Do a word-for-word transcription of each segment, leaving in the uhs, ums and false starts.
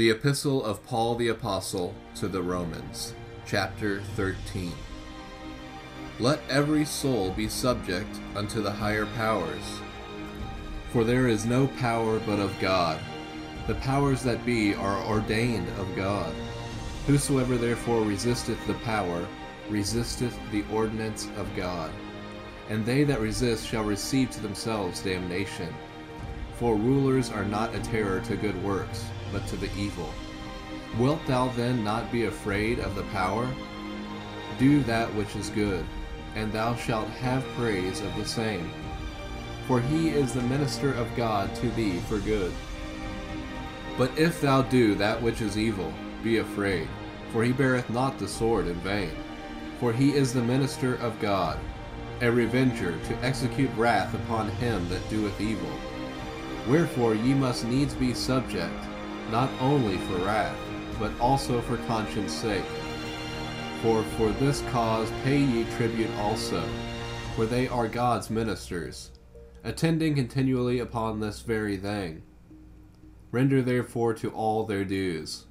The Epistle of Paul the Apostle to the Romans, Chapter thirteen. Let every soul be subject unto the higher powers. For there is no power but of God. The powers that be are ordained of God. Whosoever therefore resisteth the power, resisteth the ordinance of God. And they that resist shall receive to themselves damnation. For rulers are not a terror to good works, but to the evil. Wilt thou then not be afraid of the power? Do that which is good, and thou shalt have praise of the same. For he is the minister of God to thee for good. But if thou do that which is evil, be afraid, for he beareth not the sword in vain. For he is the minister of God, a revenger to execute wrath upon him that doeth evil. Wherefore ye must needs be subject, not only for wrath, but also for conscience sake. For for this cause pay ye tribute also, for they are God's ministers, attending continually upon this very thing. Render therefore to all their dues.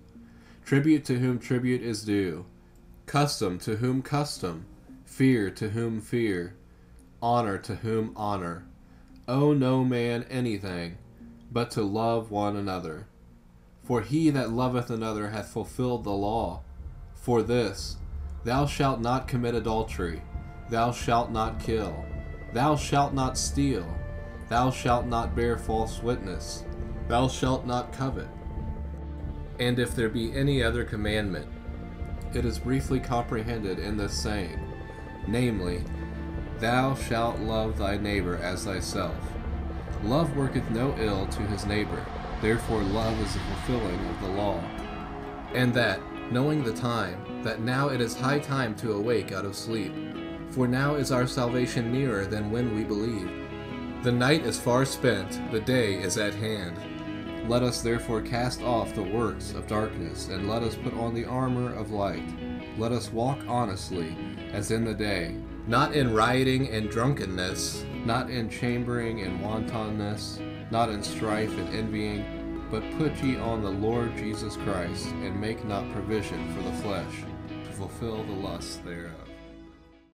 Tribute to whom tribute is due, custom to whom custom, fear to whom fear, honor to whom honor. Owe no man anything, but to love one another. For he that loveth another hath fulfilled the law. For this, thou shalt not commit adultery, thou shalt not kill, thou shalt not steal, thou shalt not bear false witness, thou shalt not covet. And if there be any other commandment, it is briefly comprehended in this saying, namely, thou shalt love thy neighbor as thyself. Love worketh no ill to his neighbor, therefore love is the fulfilling of the law. And that, knowing the time, that now it is high time to awake out of sleep, for now is our salvation nearer than when we believed. The night is far spent, the day is at hand. Let us therefore cast off the works of darkness, and let us put on the armor of light. Let us walk honestly, as in the day, not in rioting and drunkenness, not in chambering and wantonness, not in strife and envying, but put ye on the Lord Jesus Christ, and make not provision for the flesh, to fulfill the lusts thereof.